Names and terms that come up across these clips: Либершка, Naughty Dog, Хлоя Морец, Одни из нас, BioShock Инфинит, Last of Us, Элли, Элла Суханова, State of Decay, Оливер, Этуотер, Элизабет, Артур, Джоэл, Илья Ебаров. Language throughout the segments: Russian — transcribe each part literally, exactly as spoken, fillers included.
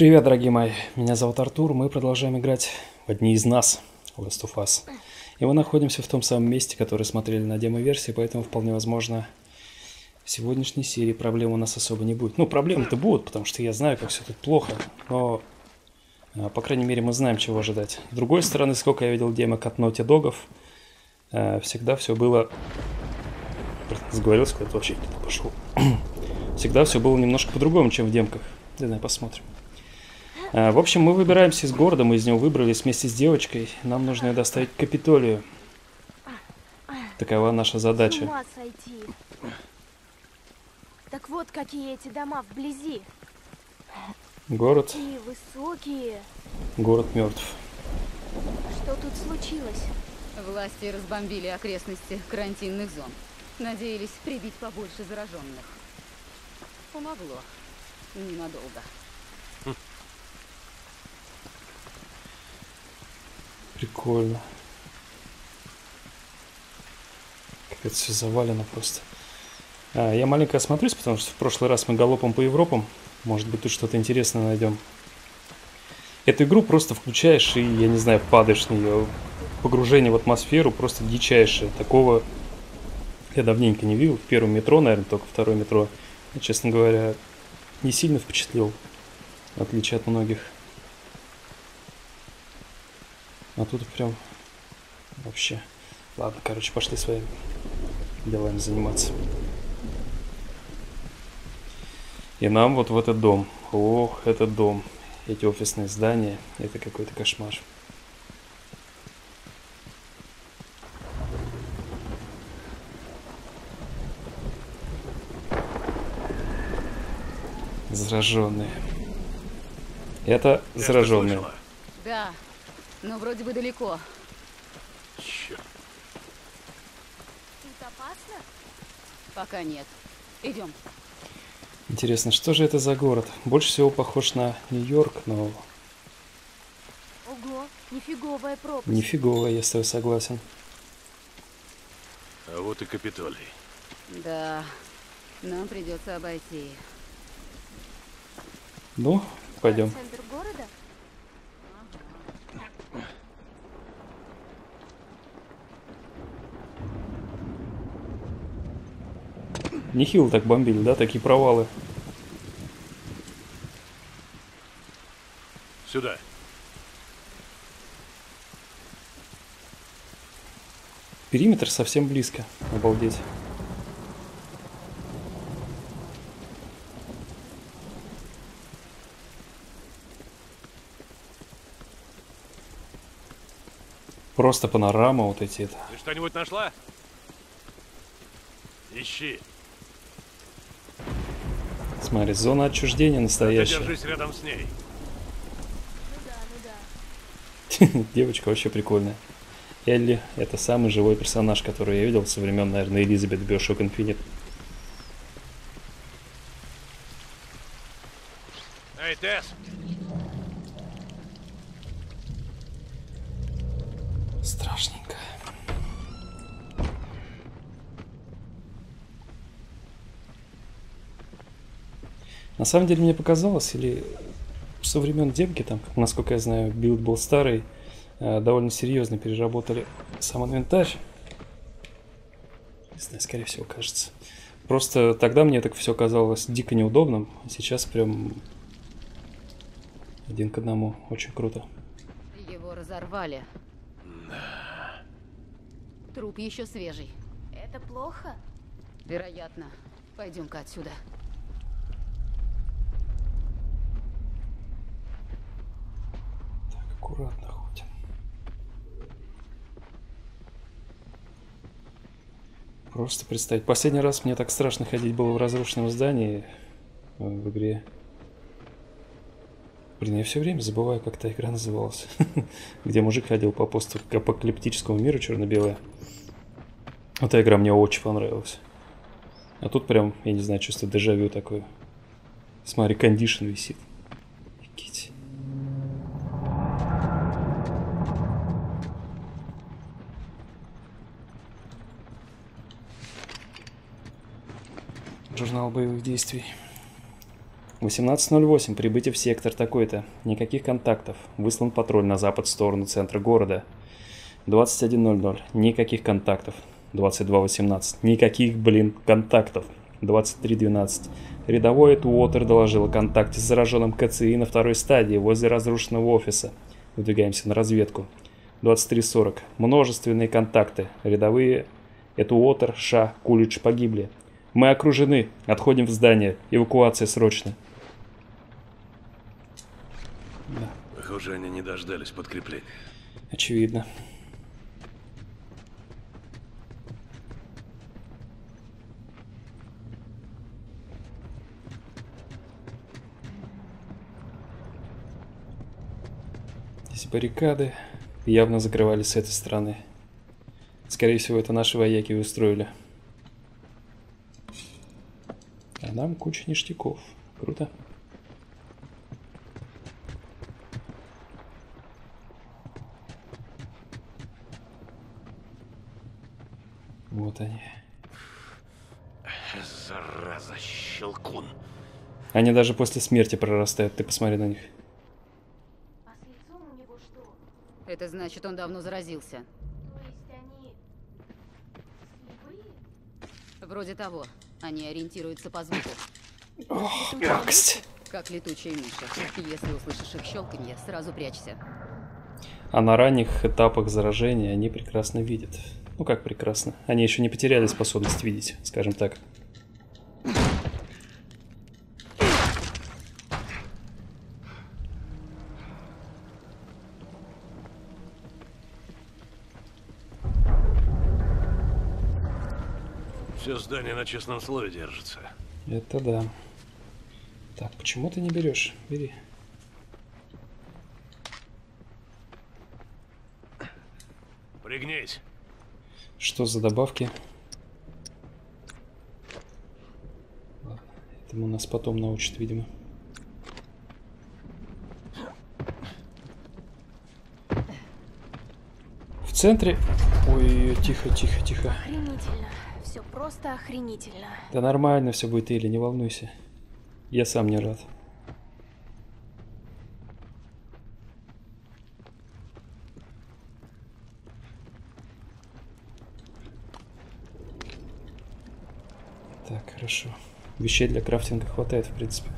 Привет, дорогие мои, меня зовут Артур, мы продолжаем играть в «Одни из нас» Last of Us. И мы находимся в том самом месте, который смотрели на демо-версии, поэтому вполне возможно в сегодняшней серии проблем у нас особо не будет. Ну, проблемы-то будут, потому что я знаю, как все тут плохо, но, по крайней мере, мы знаем, чего ожидать. С другой стороны, сколько я видел демок от Naughty Dog'ов, всегда все было... Сговорился, куда-то вообще не пошел. Всегда все было немножко по-другому, чем в демках. Не знаю, посмотрим. В общем, мы выбираемся из города, мы из него выбрались вместе с девочкой. Нам нужно ее доставить к Капитолию. Такова наша задача. С ума сойти. Так вот, какие эти дома вблизи. Город. Такие высокие. Город мертв. Что тут случилось? Власти разбомбили окрестности карантинных зон. Надеялись прибить побольше зараженных. Помогло. Ненадолго. Прикольно. Как это все завалено просто. А, я маленько осмотрюсь, потому что в прошлый раз мы галопом по Европам. Может быть, тут что-то интересное найдем. Эту игру просто включаешь и, я не знаю, падаешь в нее. Погружение в атмосферу просто дичайшее. Такого я давненько не видел. В первом метро, наверное, только второе метро. Я, честно говоря, не сильно впечатлил. В отличие от многих. А тут прям вообще... Ладно, короче, пошли своими делами заниматься. И нам вот в этот дом. Ох, этот дом. Эти офисные здания. Это какой-то кошмар. Зараженные. Это Я зараженные. Да. Но вроде бы далеко. Черт. Тут опасно? Пока нет. Идем. Интересно, что же это за город? Больше всего похож на Нью-Йорк, но... Ого, нифиговая пропасть. Нифиговая, я с тобой согласен. А вот и Капитолий. Да, нам придется обойти. Ну, пойдем. Центр города? Нехило так бомбили, да? Такие провалы. Сюда. Периметр совсем близко. Обалдеть. Просто панорама вот эти. -то. Ты что-нибудь нашла? Ищи. Смотри, зона отчуждения настоящая. Да ты держись рядом с ней. Ну да, ну да. Девочка вообще прикольная. Элли – это самый живой персонаж, который я видел со времен, наверное, Элизабет в BioShock Инфинит. Эй, Тесс! Страшненько. На самом деле мне показалось, или со времен демки, там, насколько я знаю, билд был старый, довольно серьезно переработали сам инвентарь. Не знаю, скорее всего, кажется. Просто тогда мне так все казалось дико неудобным, а сейчас прям один к одному. Очень круто. Его разорвали. Да. Труп еще свежий. Это плохо? Вероятно. Пойдем-ка отсюда. Аккуратно ходим. Просто представить. Последний раз мне так страшно ходить было в разрушенном здании в игре. Блин, я все время забываю, как та игра называлась. Где мужик ходил по постапокалиптическому миру черно-белое. Вот эта игра мне очень понравилась. А тут прям, я не знаю, чувство дежавю такое. Смотри, кондишн висит. Журнал боевых действий. восемнадцать ноль восемь. Прибытие в сектор такой-то. Никаких контактов. Выслан патруль на запад в сторону центра города. двадцать один ноль ноль. Никаких контактов. двадцать два восемнадцать. Никаких, блин, контактов. двадцать три двенадцать. Рядовой Этуотер доложил о контакте с зараженным КЦИ на второй стадии возле разрушенного офиса. Выдвигаемся на разведку. двадцать три сорок. Множественные контакты. Рядовые Этуотер, Ша, Кулич погибли. Мы окружены. Отходим в здание. Эвакуация срочно. Да. Похоже, они не дождались подкрепления. Очевидно. Здесь баррикады явно закрывались с этой стороны. Скорее всего, это наши вояки устроили. А нам куча ништяков. Круто. Вот они. Зараза, щелкун. Они даже после смерти прорастают. Ты посмотри на них. А с лицом у него что? Это значит, он давно заразился. То есть они слепые? Вроде того. Они ориентируются по звуку. Ох, гадость. Как летучая миша. Если услышишь их щелканье, сразу прячься. А на ранних этапах заражения они прекрасно видят. Ну как прекрасно. Они еще не потеряли способность видеть, скажем так. Все здание на честном слове держится. Это да. Так, почему ты не берешь? Бери. Пригнись. Что за добавки? Этому нас потом научат, видимо. В центре... Ой, тихо, тихо, тихо. Охренительно. Все просто охренительно. Да нормально все будет, Элли, не волнуйся. Я сам не рад. Так, хорошо. Вещей для крафтинга хватает, в принципе.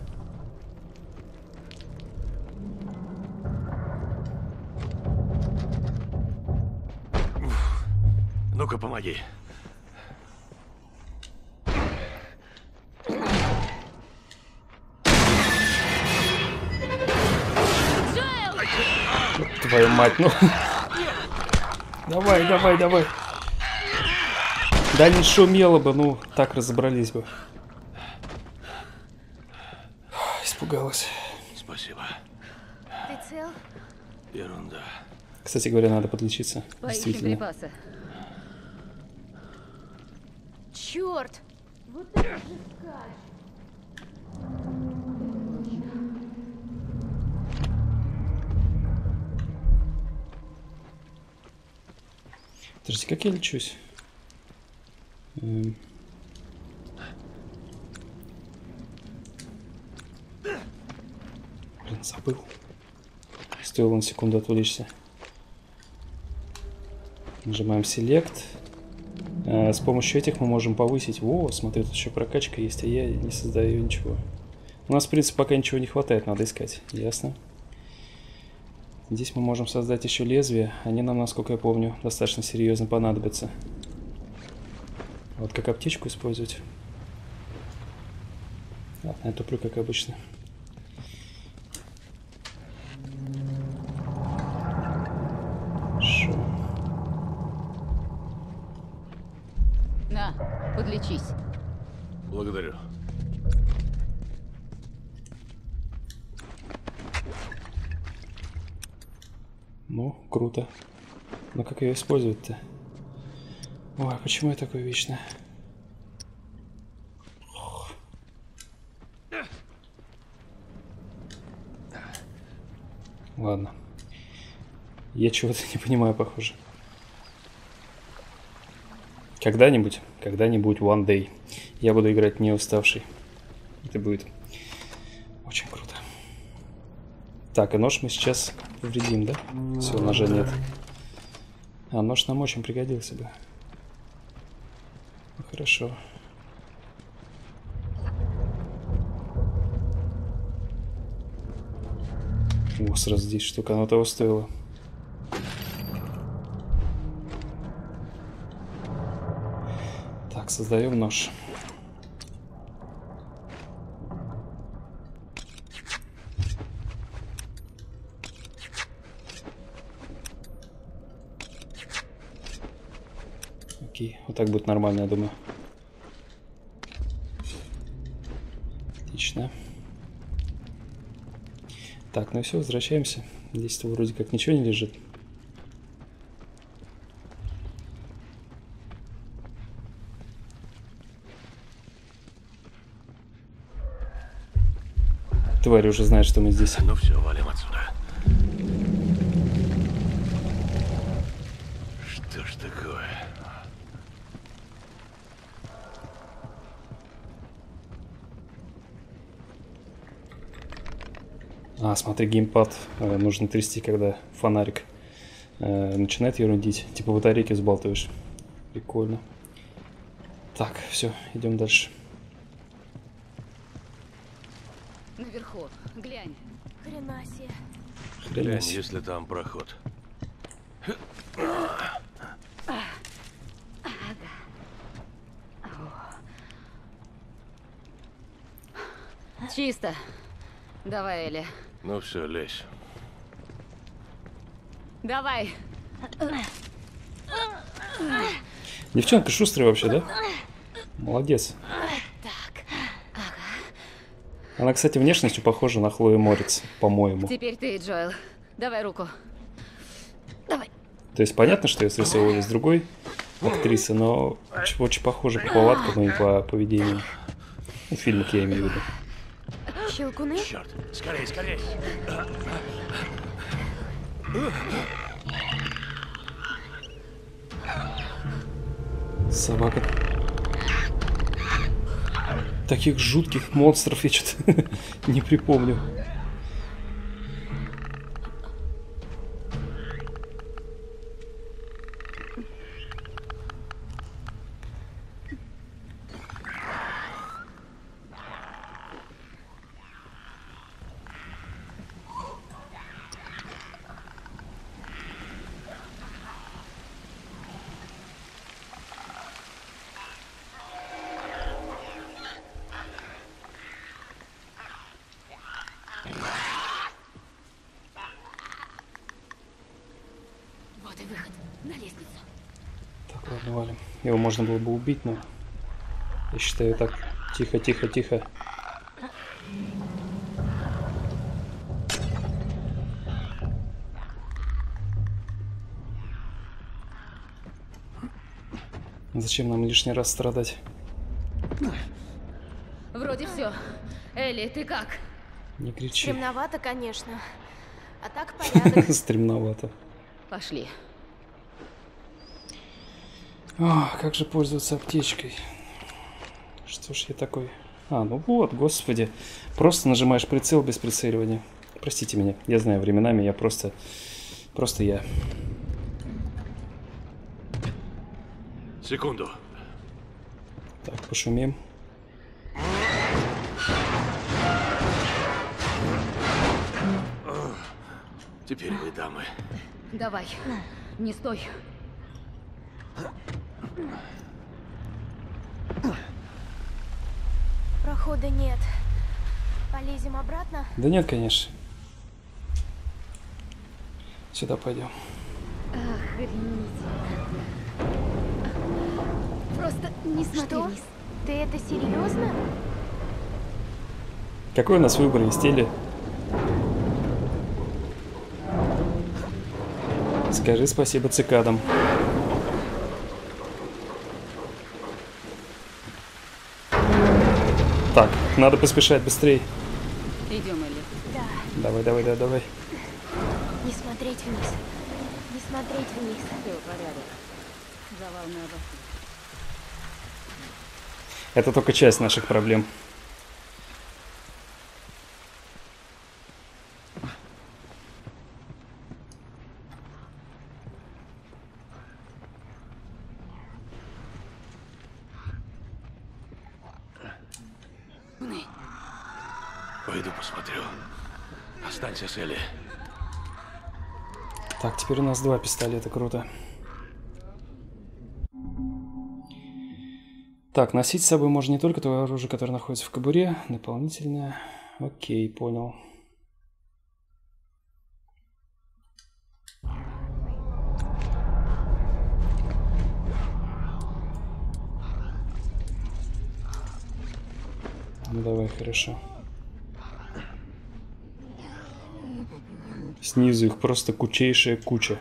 Ну-ка, помоги. Твою мать, ну. Давай, давай, давай. Да не шумело бы, ну, так разобрались бы. Испугалась. Спасибо. Ты цел? Ерунда. Кстати говоря, надо подлечиться. Действительно. Черт! Вот это же скач. Подожди, как я лечусь? Эм... Блин, забыл. Стоило на секунду отвлечься. Нажимаем Select. А, с помощью этих мы можем повысить. Во, смотри, тут еще прокачка есть, а я не создаю ничего. У нас, в принципе, пока ничего не хватает, надо искать. Ясно. Здесь мы можем создать еще лезвие. Они нам, насколько я помню, достаточно серьезно понадобятся. Вот как аптечку использовать. Ладно, я туплю, как обычно. Шо. На, подлечись. Благодарю. Ну, круто. Но как ее использовать-то? Ой, почему я такой вечно? Ох. Ладно. Я чего-то не понимаю, похоже. Когда-нибудь, когда-нибудь, one day, я буду играть не уставший. Это будет. Так, и нож мы сейчас повредим, да? Все, ножа нет. А нож нам очень пригодился бы. Ну, хорошо. О, сразу здесь штука, оно того стоило. Так, создаем нож. Окей, вот так будет нормально, я думаю. Отлично. Так, ну все, возвращаемся. Здесь-то вроде как ничего не лежит. Тварь уже знает, что мы здесь. Ну все, валим отсюда. Что ж такое? А, смотри, геймпад э, нужно трясти, когда фонарик э, начинает ерундить. Типа батарейки взбалтываешь. Прикольно. Так, все, идем дальше. Наверху, глянь. Хрена себе. Хрена себе. Если там проход. Чисто. Давай, Элли. Ну все, лезь. Давай. Девчонка шустрая вообще, да? Молодец. Так. Ага. Она, кстати, внешностью похожа на Хлою Морец, по-моему. Теперь ты, Джоэл. Давай руку. Давай. То есть понятно, что я срисовываю с другой актрисы, но очень похожа по повадкам и по поведению. Ну, в фильмах я имею в виду. Щелкуны? Черт, скорее, скорее. Собака. Таких жутких монстров я что-то не припомню. Его можно было бы убить, но я считаю так. Тихо, тихо, тихо. Зачем нам лишний раз страдать? Вроде все. Элли, ты как? Не кричи. Стремновато, конечно. А так понятно. Стремновато. Пошли. О, как же пользоваться аптечкой? Что ж я такой? А, ну вот, господи. Просто нажимаешь прицел без прицеливания. Простите меня, я знаю, временами я просто... Просто я. Секунду. Так, пошумим. Теперь вы, дамы. Давай, не стой. Прохода нет. Полезем обратно? Да нет, конечно. Сюда пойдем. Охренеть. Просто не смотри. Что? Ты это серьезно? Какой у нас выбор из теле? Скажи спасибо цикадам. Так, надо поспешать быстрее. Идем, Элли. Да. Давай, давай, да, давай. Не смотреть вниз. Не смотреть вниз. Все, порядок. Завал надо. Это только часть наших проблем. посмотрю. Останься с Элли. Так, теперь у нас два пистолета, круто. Так, носить с собой можно не только то оружие, которое находится в кобуре, дополнительное. Окей, понял. Ну давай, хорошо. Снизу их просто кучейшая куча.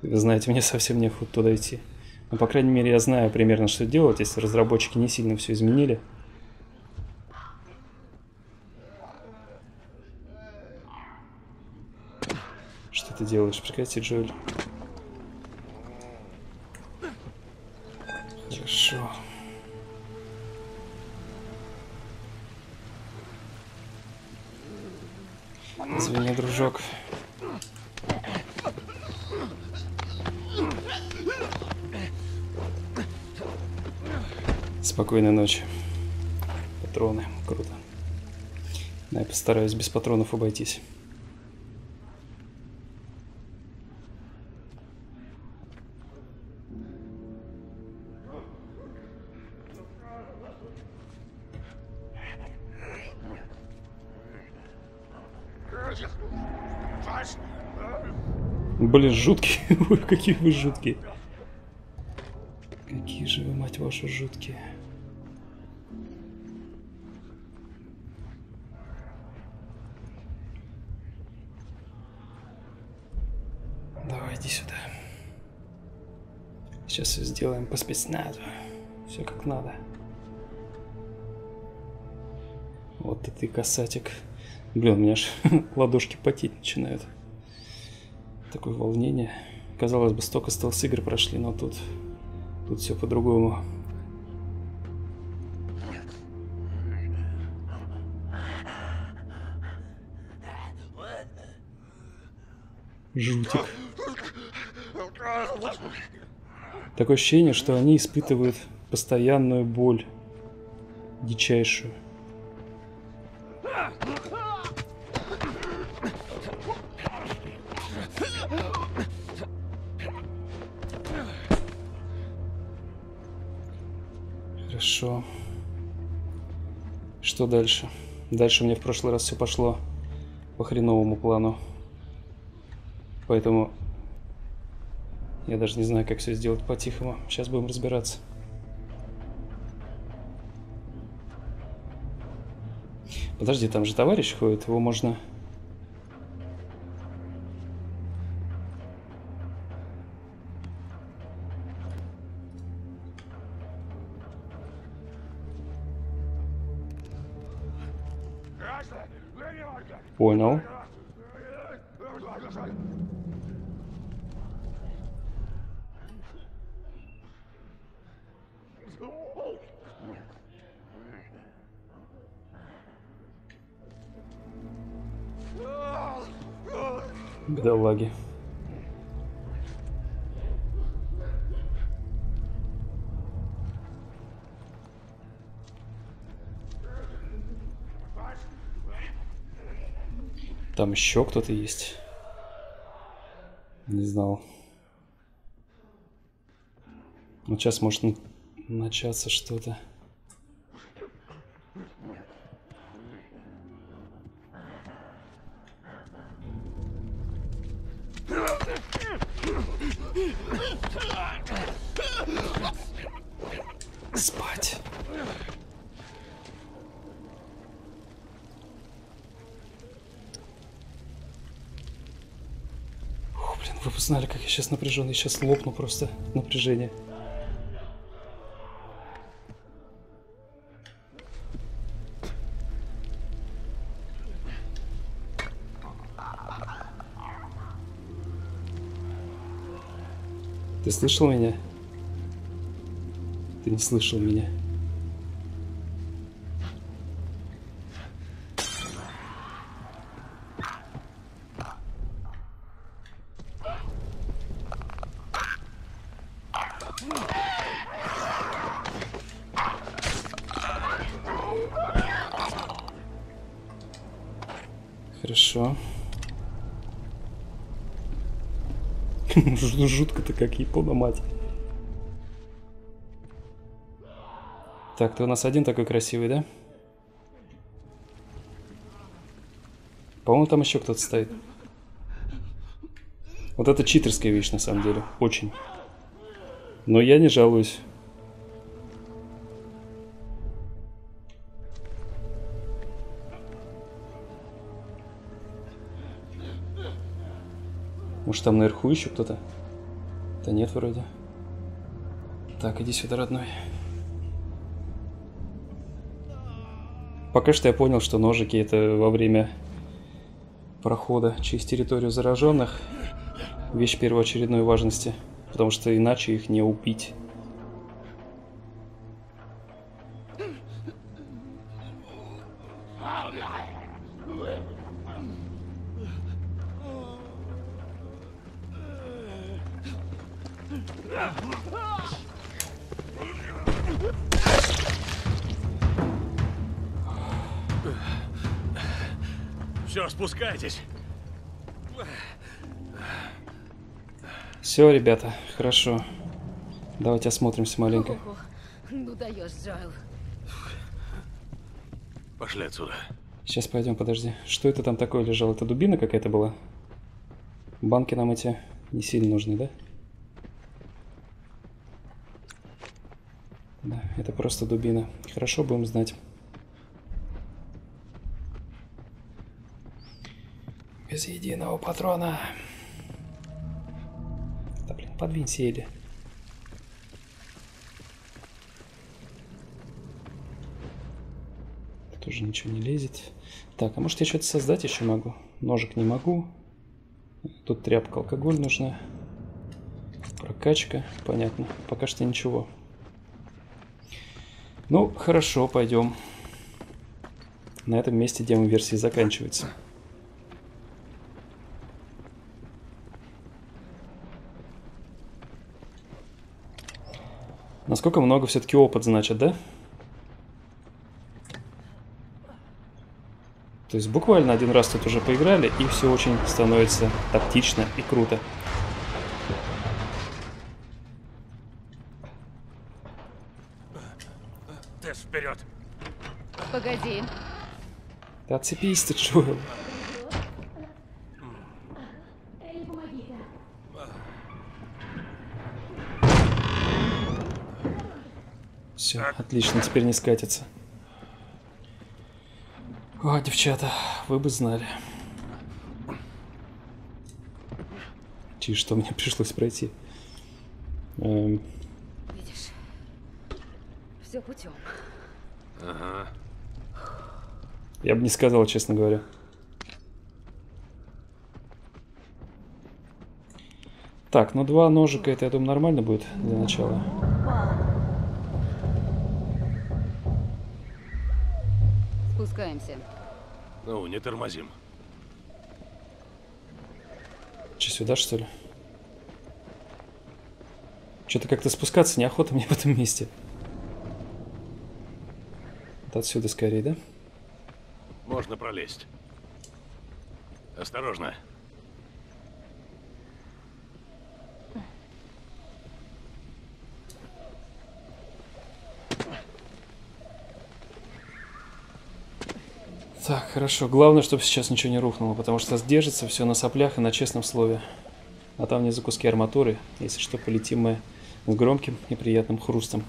Вы знаете, мне совсем некуда туда идти. Но, по крайней мере, я знаю примерно, что делать, если разработчики не сильно все изменили. Что ты делаешь? Прекрати, Джоэль. Хорошо. Извини, дружок. Спокойной ночи. Патроны. Круто. Но я постараюсь без патронов обойтись. Блин, жуткие. Ой, какие вы жуткие. Какие же вы, мать вашу, жуткие. Давай, иди сюда. Сейчас все сделаем по спецназу. Все как надо. Вот и ты, касатик. Блин, у меня аж ладошки потеть начинают. Такое волнение. Казалось бы, столько стелс-игр прошли, но тут, тут все по-другому. Жутик. Такое ощущение, что они испытывают постоянную боль. Дичайшую. Хорошо. Что дальше? Дальше у меня в прошлый раз все пошло по хреновому плану. Поэтому я даже не знаю, как все сделать по-тихому. Сейчас будем разбираться. Подожди, там же товарищ ходит, его можно... Понял. Бедолаги. Там еще кто-то есть. Не знал. Ну, сейчас может начаться что-то. Спать. Вы бы знали, как я сейчас напряжен. Я сейчас лопну просто напряжение. Ты слышал меня? Ты не слышал меня. Хорошо. Жутко-то как Япона, мать. Так, ты у нас один такой красивый, да? По-моему, там еще кто-то стоит. Вот это читерская вещь, на самом деле. Очень. Но я не жалуюсь. Может, там наверху еще кто-то? Да нет, вроде. Так, иди сюда, родной. Пока что я понял, что ножики это во время прохода через территорию зараженных вещь первоочередной важности, потому что иначе их не убить. Все, спускайтесь. Все, ребята, хорошо. Давайте осмотримся маленько. Ну даешь, Джоэл. Пошли отсюда. Сейчас пойдем, подожди. Что это там такое лежало? Это дубина какая-то была? Банки нам эти не сильно нужны, да? Да, это просто дубина. Хорошо, будем знать. Без единого патрона. Да блин, подвинься, Элли. Тоже ничего не лезет. Так, а может я что-то создать еще могу? Ножик не могу. Тут тряпка, алкоголь нужна. Прокачка, понятно. Пока что ничего. Ну, хорошо, пойдем. На этом месте демо-версия заканчивается. Насколько много все-таки опыт значит, да? То есть буквально один раз тут уже поиграли, и все очень становится тактично и круто. Тесс, вперед! Погоди. Да отцепись ты, Джоэл. Все, отлично, теперь не скатится. О, девчата, вы бы знали. Чиж, что мне пришлось пройти. Эм... Видишь, все путем. Ага. Я бы не сказал, честно говоря. Так, ну два ножика, это, я думаю, нормально будет для начала. Спускаемся. Ну, не тормозим. Че, сюда, что ли? Что-то как-то спускаться неохота мне в этом месте. Вот отсюда скорее, да? Можно пролезть. Осторожно. Так, хорошо. Главное, чтобы сейчас ничего не рухнуло, потому что сдержится все на соплях и на честном слове. А там не за куски арматуры, если что, полетим мы с громким и приятным хрустом.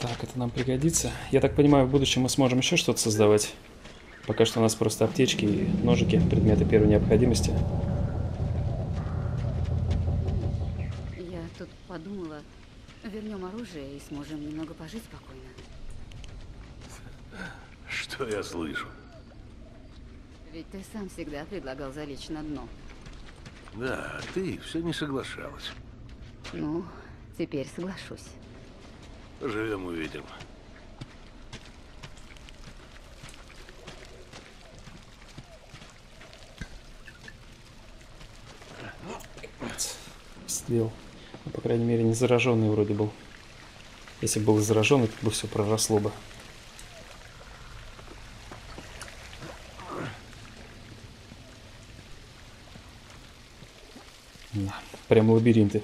Так, это нам пригодится. Я так понимаю, в будущем мы сможем еще что-то создавать. Пока что у нас просто аптечки и ножики, предметы первой необходимости. Подумала, вернем оружие и сможем немного пожить спокойно. Что я слышу? Ведь ты сам всегда предлагал залечь на дно. Да, ты все не соглашалась. Ну, теперь соглашусь. Живем, увидим. Сделал. Ну, по крайней мере, не зараженный вроде был. Если был зараженный, тут бы все проросло бы. Прям лабиринты.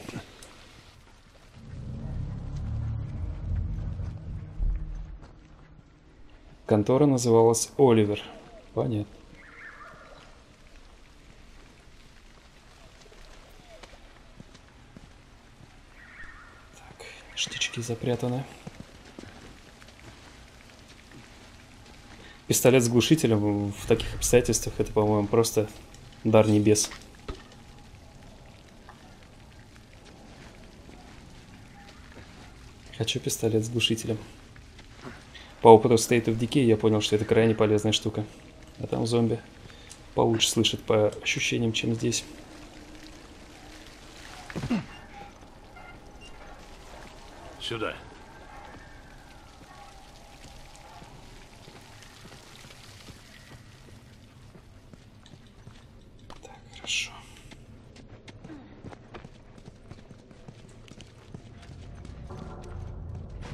Контора называлась Оливер. Понятно. Так, ништячки запрятаны. Пистолет с глушителем в таких обстоятельствах — это, по-моему, просто дар небес. Хочу пистолет с глушителем. По опыту State of Decay я понял, что это крайне полезная штука. А там зомби получше слышат по ощущениям, чем здесь. Сюда. Так, хорошо.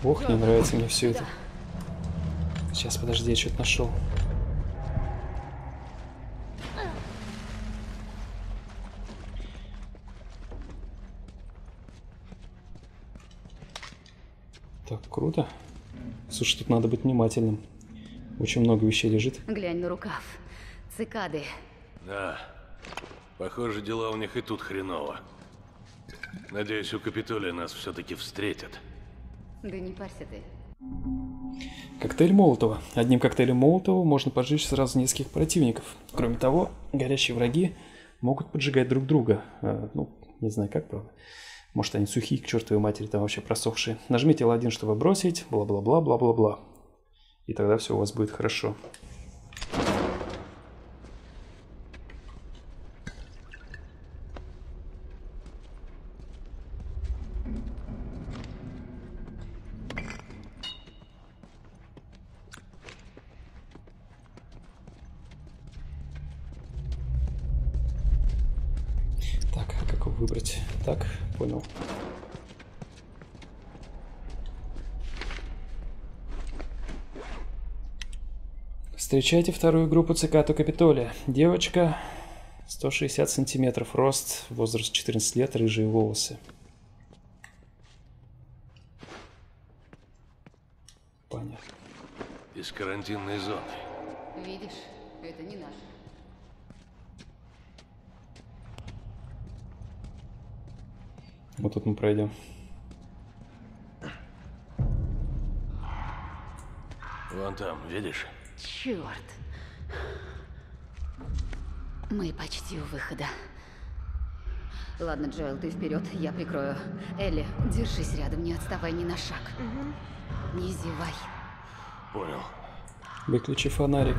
Ох, не нравится мне все это. Сейчас, подожди, я что-то нашел. Так, круто. Слушай, тут надо быть внимательным. Очень много вещей лежит. Глянь на рукав. Цикады. Да. Похоже, дела у них и тут хреново. Надеюсь, у Капитолия нас все-таки встретят. Да не парься ты. Коктейль Молотова. Одним коктейлем Молотова можно поджечь сразу нескольких противников. Кроме того, горящие враги могут поджигать друг друга. А, ну, не знаю как, правда. Может, они сухие, к чертовой матери, там вообще просохшие. Нажмите эл один, чтобы бросить, бла-бла-бла-бла-бла-бла. И тогда все у вас будет хорошо. Выбрать. Так, понял. Встречайте вторую группу цикад у Капитолия. Девочка, сто шестьдесят сантиметров, рост, возраст четырнадцать лет, рыжие волосы. Понятно. Из карантинной зоны. Видишь, это не наше. Вот тут мы пройдем. Вон там, видишь? Черт. Мы почти у выхода. Ладно, Джоэл, ты вперед, я прикрою. Элли, держись рядом, не отставай ни на шаг. Угу. Не зевай. Понял. Выключи фонарик.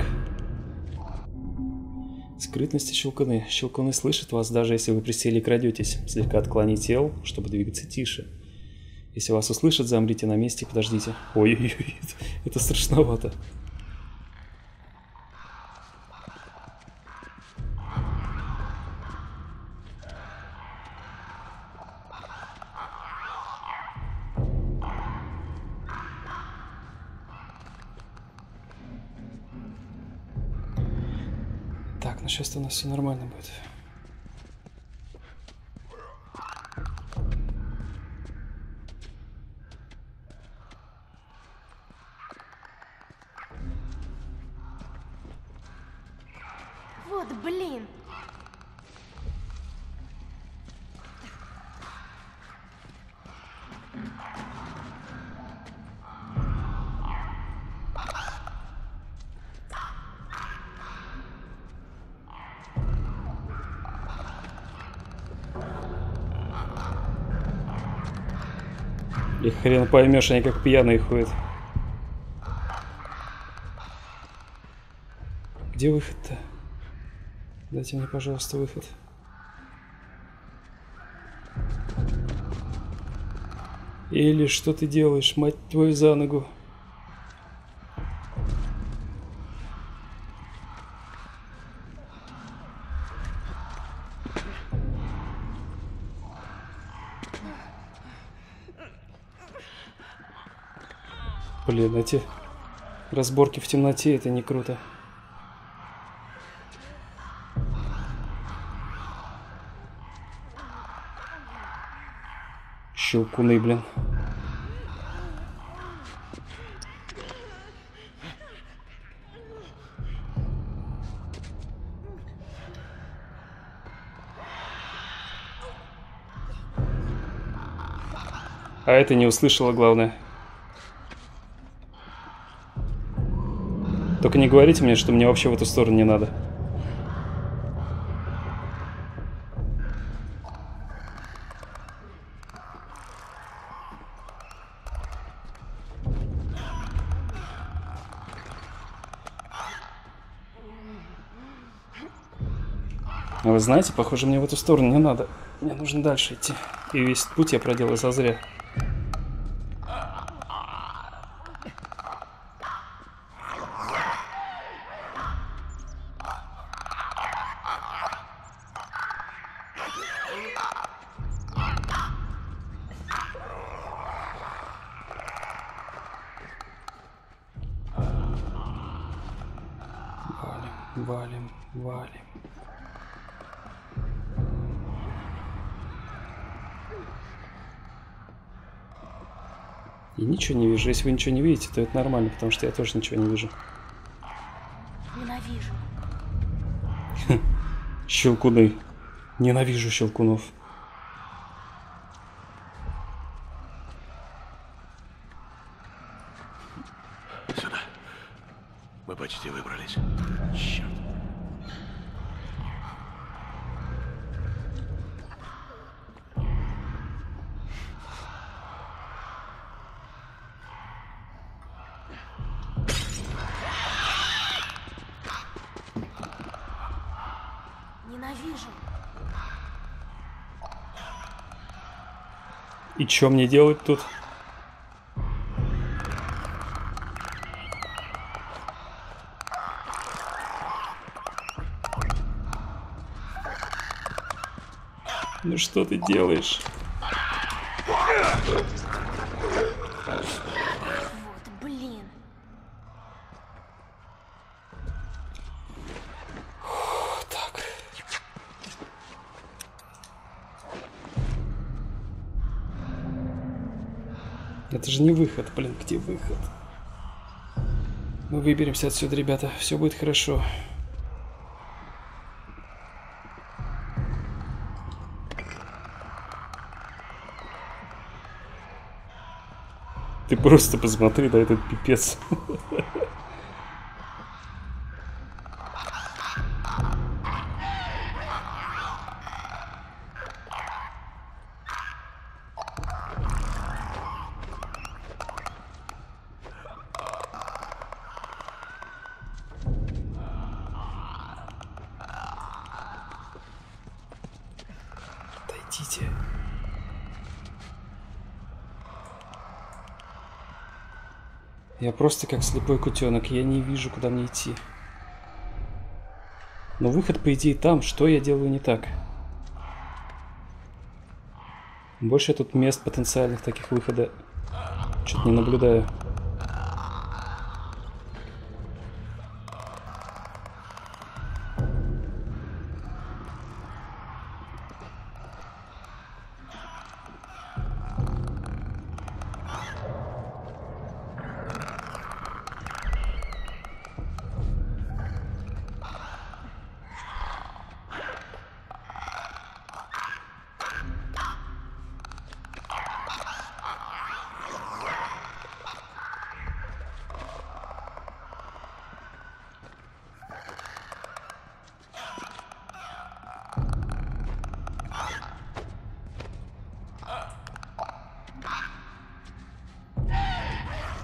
Скрытность и щелкуны. Щелкуны слышат вас, даже если вы присели и крадетесь. Слегка отклоните эл, чтобы двигаться тише. Если вас услышат, замрите на месте и подождите. Ой-ой-ой, это страшновато. Сейчас у нас все нормально будет. Вот, блин. И хрен поймешь, они как пьяные ходят. Где выход-то? Дайте мне, пожалуйста, выход. Или что ты делаешь, мать твою, за ногу? Блин, эти разборки в темноте, это не круто. Щелкуны, блин. А это не услышала, главное. Только не говорите мне, что мне вообще в эту сторону не надо. А вы знаете, похоже, мне в эту сторону не надо. Мне нужно дальше идти. И весь путь я проделаю зазря. Валим, валим. И ничего не вижу. Если вы ничего не видите, то это нормально, потому что я тоже ничего не вижу. Ненавижу. Щелкуны. Ненавижу щелкунов. Сюда. Мы почти выбрались. Черт. И что мне делать тут? Ну что ты делаешь? Вот, блин. Фух, так. Это же не выход, блин, где выход? Мы выберемся отсюда, ребята, все будет хорошо. Ты просто посмотри на этот пипец. Отойдите. Я просто как слепой котенок, я не вижу, куда мне идти. Но выход, по идее, там. Что я делаю не так? Больше я тут мест потенциальных таких выхода что-то не наблюдаю.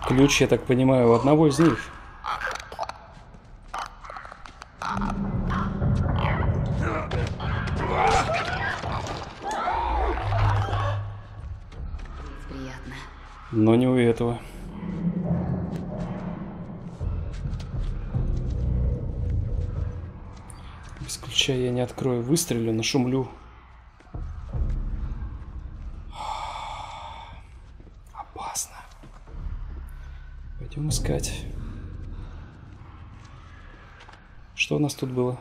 Ключ, я так понимаю, у одного из них. Приятно. Но не у этого. Без ключа я не открою, выстрелю, нашумлю. Идем искать. Что у нас тут было?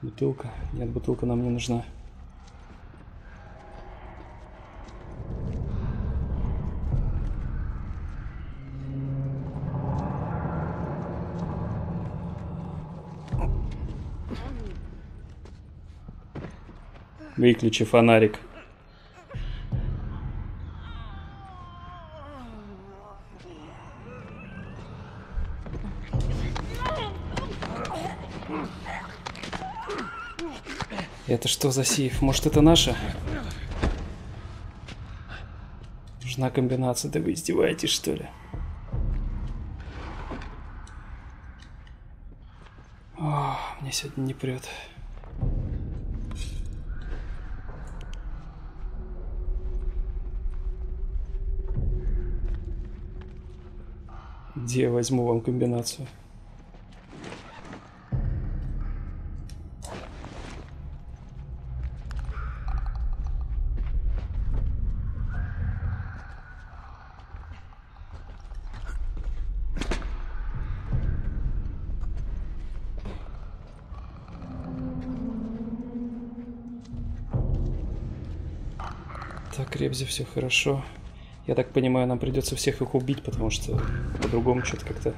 Бутылка. Нет, бутылка нам не нужна. Выключи фонарик. Это что за сейф? Может, это наша? Нужна комбинация. Да вы издеваетесь, что ли? О, мне сегодня не прет. Где я возьму вам комбинацию? Так, Ребзи, все хорошо. Я так понимаю, нам придется всех их убить, потому что по-другому что-то как-то...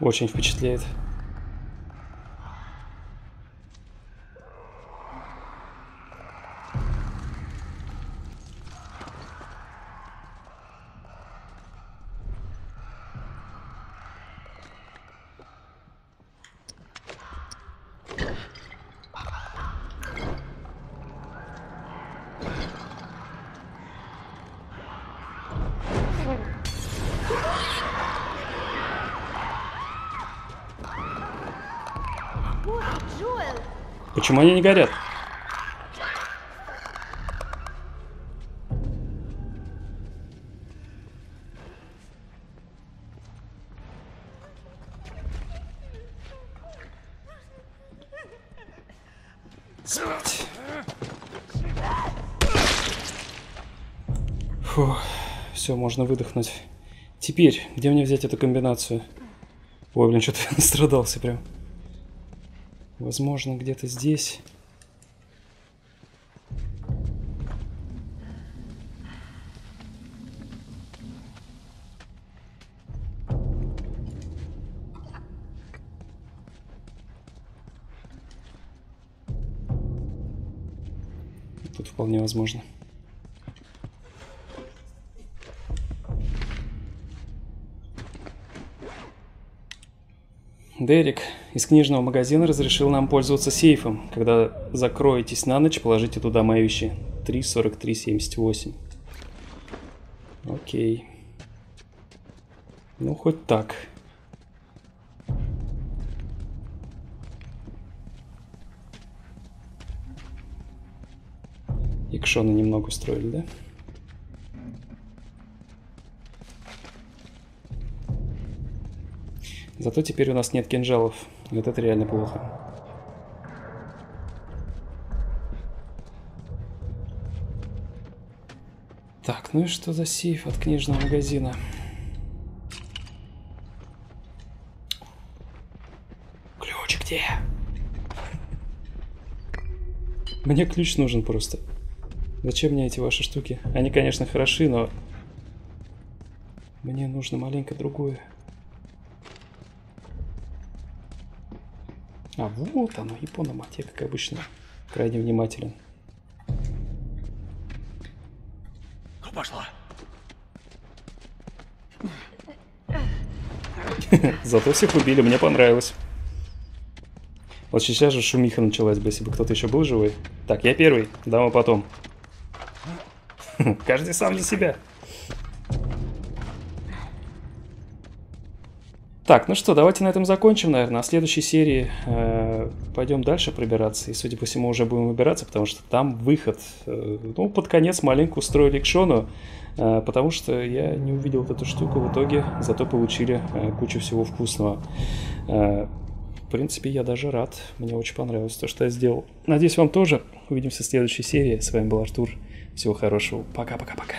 Очень впечатляет. Почему они не горят? Спать. Фу, все, можно выдохнуть. Теперь, где мне взять эту комбинацию? Ой, блин, что-то я настрадался прям. Возможно, где-то здесь. Тут вполне возможно. Дерек из книжного магазина разрешил нам пользоваться сейфом. Когда закроетесь на ночь, положите туда мои вещи. три сорок три семьдесят восемь. Окей. Ну, хоть так. Экшона немного устроили, да? Зато теперь у нас нет кинжалов. Вот это реально плохо. Так, ну и что за сейф от книжного магазина? Ключ где? Мне ключ нужен просто. Зачем мне эти ваши штуки? Они, конечно, хороши, но... Мне нужно маленько другое. А вот оно, япономат, я, как обычно, крайне внимателен. Пошла. Зато всех убили, мне понравилось. Вот сейчас же шумиха началась бы, если бы кто-то еще был живой. Так, я первый, дам и потом. Каждый сам для себя. Так, ну что, давайте на этом закончим, наверное. А в следующей серии э, пойдем дальше пробираться. И, судя по всему, уже будем выбираться, потому что там выход. Э, ну, под конец маленько устроили экшону, э, потому что я не увидел вот эту штуку в итоге, зато получили э, кучу всего вкусного. Э, в принципе, я даже рад. Мне очень понравилось то, что я сделал. Надеюсь, вам тоже. Увидимся в следующей серии. С вами был Артур. Всего хорошего. Пока-пока-пока.